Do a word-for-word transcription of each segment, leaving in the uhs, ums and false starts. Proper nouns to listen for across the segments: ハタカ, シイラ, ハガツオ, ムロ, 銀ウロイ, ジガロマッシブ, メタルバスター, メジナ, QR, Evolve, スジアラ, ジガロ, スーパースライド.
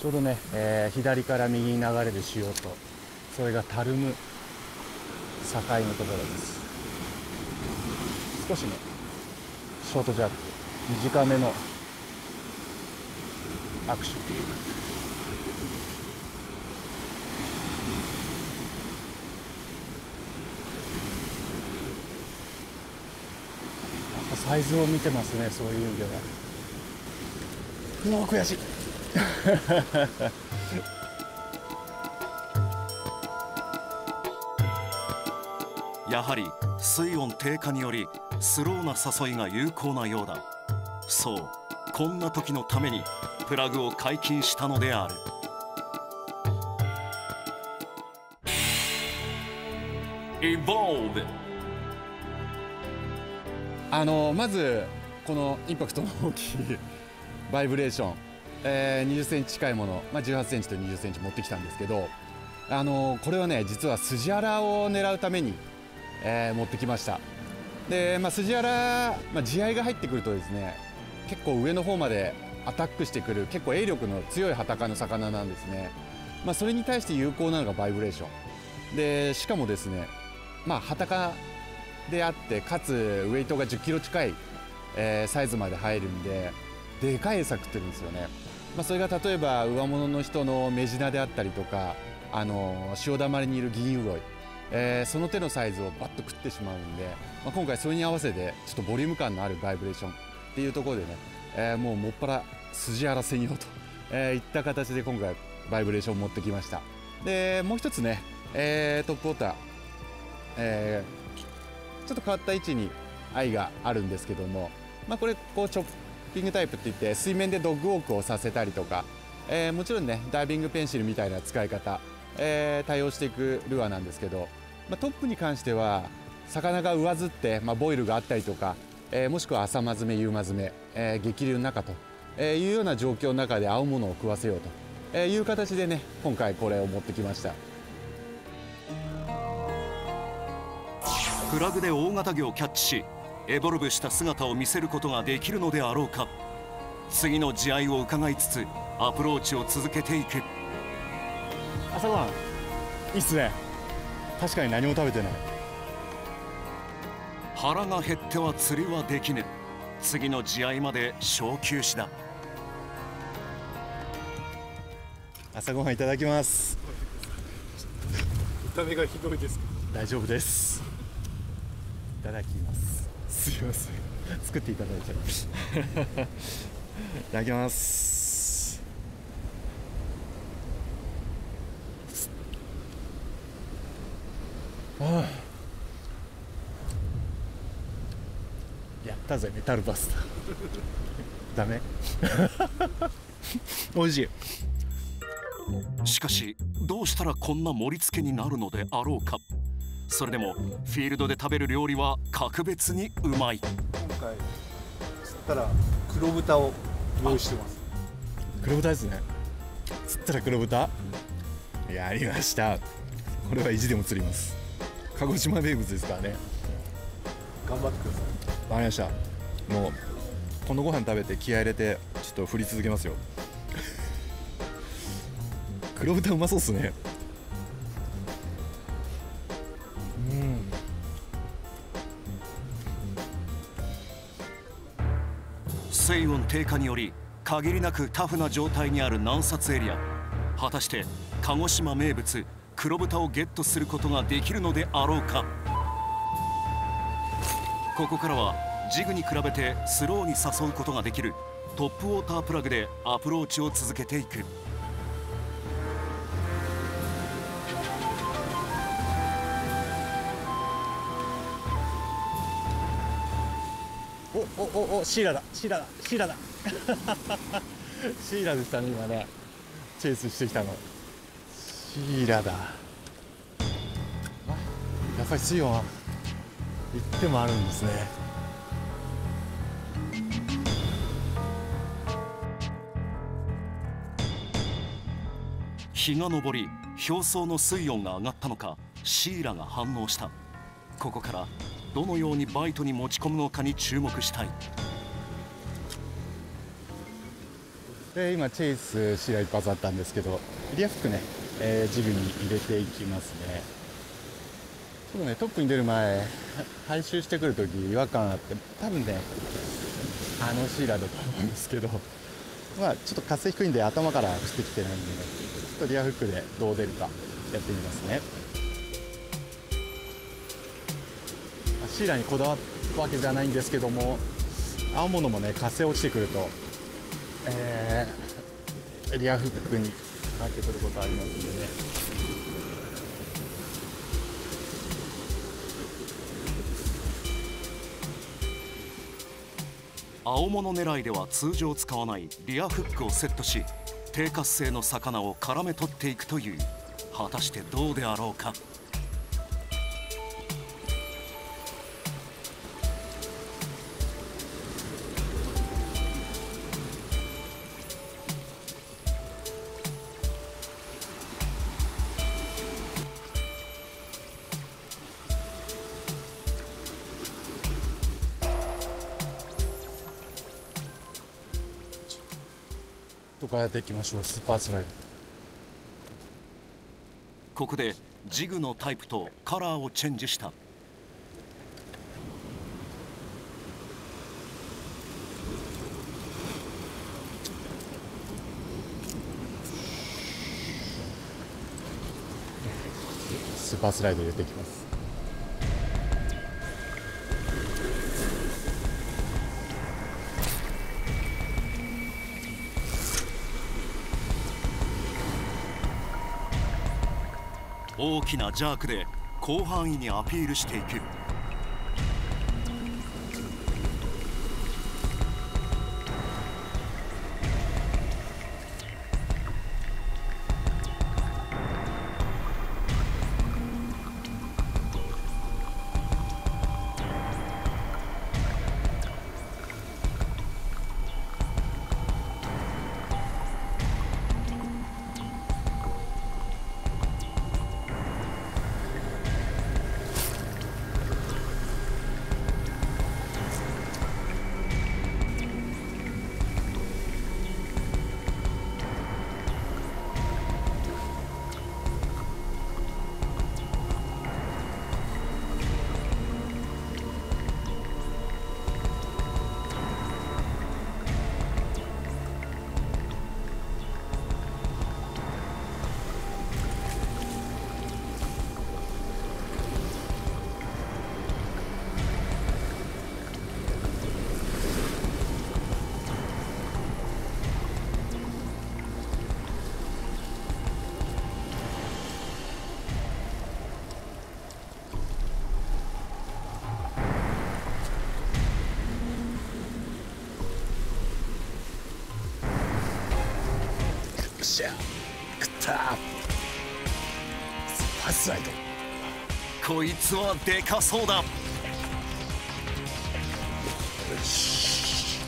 ちょうどね、えー、左から右に流れる潮と、それがたるむ境のところです。少しね、ショートジャンプ短めのアクションというか、サイズを見てますね、そういう意味では。うわ、悔しい。やはり水温低下によりスローな誘いが有効なようだ。そう、こんな時のためにプラグを解禁したのである。Evolve。あのまずこのインパクトの大きいバイブレーション、えー、にじゅっセンチ近いもの、まあ、じゅうはちセンチとにじゅっセンチ持ってきたんですけど、あのこれはね、実はスジアラを狙うために、えー、持ってきました。で、まあ、スジアラ、まあ、地合いが入ってくるとですね、結構上の方までアタックしてくる、結構鋭力の強いハタカの魚なんですね。まあ、それに対して有効なのがバイブレーションで、しかもですね、まあ、ハタカであって、かつウエイトがじゅっキロ近い、えー、サイズまで入るんで、でかい餌食ってるんですよね。まあ、それが例えば上物の人のメジナであったりとか、あのー、潮だまりにいる銀ウロイ、えー、その手のサイズをバッと食ってしまうんで、まあ、今回それに合わせてちょっとボリューム感のあるバイブレーションっていうところでね、えー、もうもっぱらスジアラ専用と、えー、いった形で今回バイブレーションを持ってきました。でもう一つね、えー、トップウォーター、えーちょっと変わった位置に愛があるんですけども、まあ、これこうチョッピングタイプっていって、水面でドッグウォークをさせたりとか、えー、もちろんね、ダイビングペンシルみたいな使い方、えー、対応していくルアーなんですけど、まあ、トップに関しては魚が上ずって、まあ、ボイルがあったりとか、えー、もしくは浅間詰め、夕間詰め、えー、激流の中と、えー、いうような状況の中で青物を食わせようという形でね、今回これを持ってきました。プラグで大型魚をキャッチし、エボルブした姿を見せることができるのであろうか。次の地合いを伺いつつアプローチを続けていく。朝ごはんいいっすね。確かに何も食べてない。腹が減っては釣りはできぬ。次の地合いまで小休止だ。朝ごはんいただきます。見た目がひどいですか？大丈夫です。いただきます。すみません。作っていただいちゃいました。いただきます。ああ。やったぜ、メタルパスタ。ダメ。美味しい。しかし、どうしたらこんな盛り付けになるのであろうか。それでもフィールドで食べる料理は格別にうまい。今回釣ったら黒豚を用意してます。黒豚ですね。釣ったら黒豚、うん、やりました。これは意地でも釣ります。鹿児島名物ですからね。頑張ってください。わかりました。もうこのご飯食べて気合い入れてちょっと振り続けますよ。黒豚うまそうっすね。水温低下により限りなくタフな状態にある南薩エリア。果たして鹿児島名物黒豚をゲットすることができるのであろうか。ここからはジグに比べてスローに誘うことができるトップウォータープラグでアプローチを続けていく。おおお、シイラだ、シイラだ、シイラだ。シイラでしたね、今ね。チェイスしてきたの。シイラだ。やっぱり水温は一定もあるんですね。日が昇り、表層の水温が上がったのか、シイラが反応した。ここからどのようにバイトに持ち込むのかに注目したい。で今チェイスシラ一発あったんですけど、エリアフックね、えー、ジグに入れていきますね。ちょっとねトップに出る前回収してくるとき違和感あって、多分ねあのシーラーだと思うんですけど、まあちょっと活性低いんで頭から振ってきてないんで、ね、ちょっとリアフックでどう出るかやってみますね。シーラーにこだわったわけじゃないんですけども、青物もね活性落ちてくると、えー、リアフックにかけてくることありますんでね。青物狙いでは通常使わないリアフックをセットし、低活性の魚を絡め取っていくという。果たしてどうであろうか。とかやっていきましょう。スーパースライド。ここでジグのタイプとカラーをチェンジした。スーパースライド入れていきます。大きなジャークで広範囲にアピールしていく。くしゃくったー。スパスライド。こいつはでかそうだ。よし。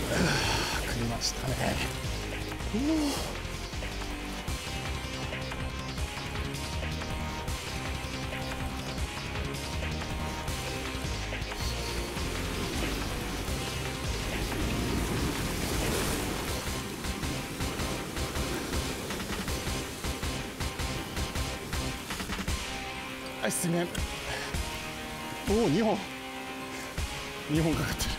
食いましたね。ですね。おお、二本。二本かかってる。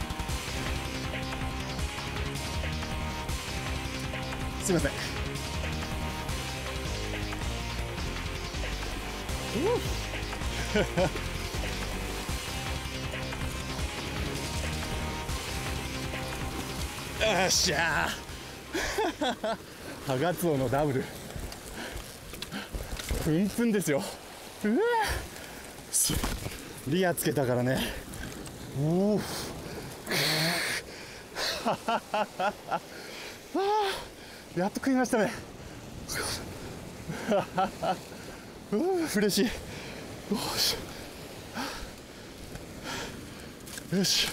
すいません。よっしゃー。ハガツオのダブル。プンプンですよ。うわリアつけたからね。おおやっと食いましたね。うれしい。よし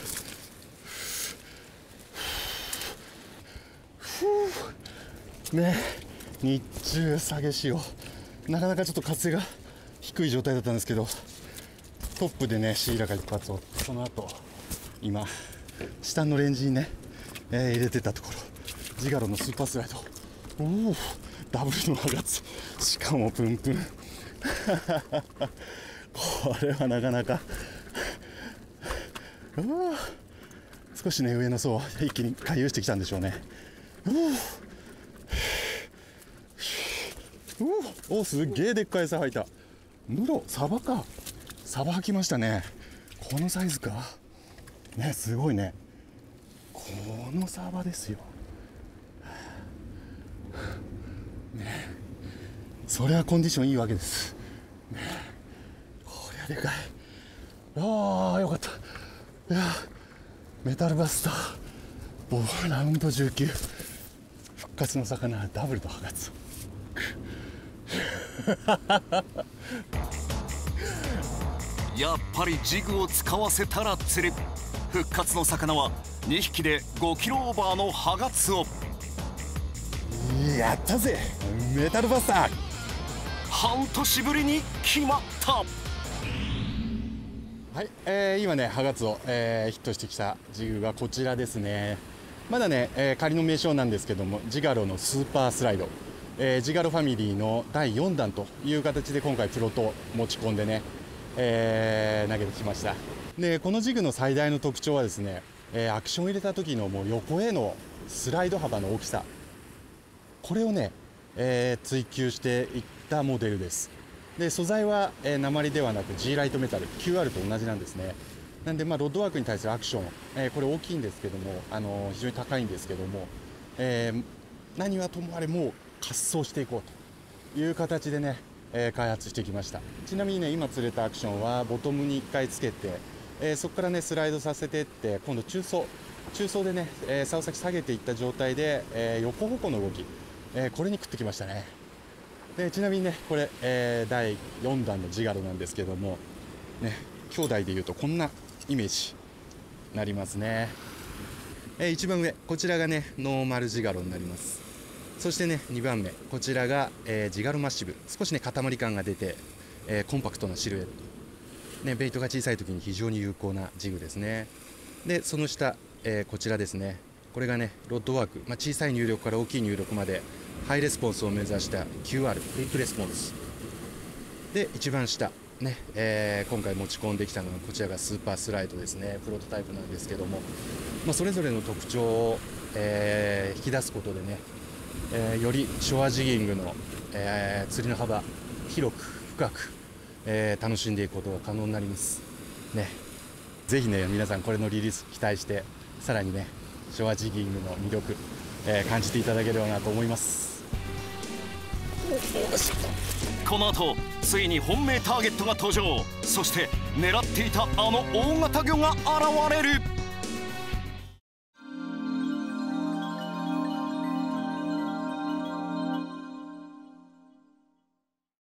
ね、日中下げしよう。なかなかちょっと活性が低い状態だったんですけど、トップでねシイラが一発を、その後今下のレンジにねえー、入れてたところ、ジガロのスーパースライド、おお、ダブルの上がつ、しかもプンプンこれはなかなか少しね、上の層は一気に回遊してきたんでしょうね。おお、すっげえでっかい餌吐いた。ムロ、サバか、サバ吐きましたね。このサイズかね、すごいね、このサバですよね。それはコンディションいいわけですね。こりゃでかい。ああ、よかった。いや、メタルバスターボーラウンドじゅうきゅう、復活の魚はダブルとハガツやっぱりジグを使わせたら釣る。復活の魚はにひきでごキロオーバーのハガツオ。やったぜ、メタルバスター。半年ぶりに決まった。はい、えー、今ね、ハガツオ、えー、ヒットしてきたジグがこちらですね。まだね、えー、仮の名称なんですけども、ジガロのスーパースライド、えー、ジガロファミリーのだいよんだんという形で今回プロトを持ち込んでね、えー、投げてきました。で、このジグの最大の特徴はですね、えー、アクションを入れた時のもう横へのスライド幅の大きさ、これをね、えー、追求していったモデルです。で、素材は、えー、鉛ではなく G ライトメタル キューアール と同じなんですね。なんで、まあ、ロッドワークに対するアクション、えー、これ大きいんですけども、あのー、非常に高いんですけども、えー、何はともあれもう滑走していこうという形でね、えー、開発してきました。ちなみにね、今釣れたアクションはボトムにいっかいつけて、えー、そこからねスライドさせていって、今度中層中層でね、えー、竿先下げていった状態で、えー、横方向の動き、えー、これに食ってきましたね。で、ちなみにね、これ、えー、だいよんだんのジガロなんですけどもね、兄弟でいうとこんなイメージになりますね。えー、一番上、こちらがねノーマルジガロになります。そしてね、にばんめ、こちらが、えー、ジガロマッシブ。少しね塊感が出て、えー、コンパクトなシルエット、ね、ベイトが小さい時に非常に有効なジグですね。で、その下、えー、こちらですね、これがねロッドワーク、まあ、小さい入力から大きい入力までハイレスポンスを目指した キューアール クイックレスポンスで、一番下、ねえー、今回持ち込んできたのがこちらがスーパースライドですね。プロトタイプなんですけども、まあ、それぞれの特徴を、えー、引き出すことでね、えー、よりショアジギングの、えー、釣りの幅広く深く、えー、楽しんでいくことが可能になりますね。ぜひね皆さん、これのリリース期待して、さらにねショアジギングの魅力、えー、感じていただければなと思います。この後ついに本命ターゲットが登場。そして狙っていたあの大型魚が現れる。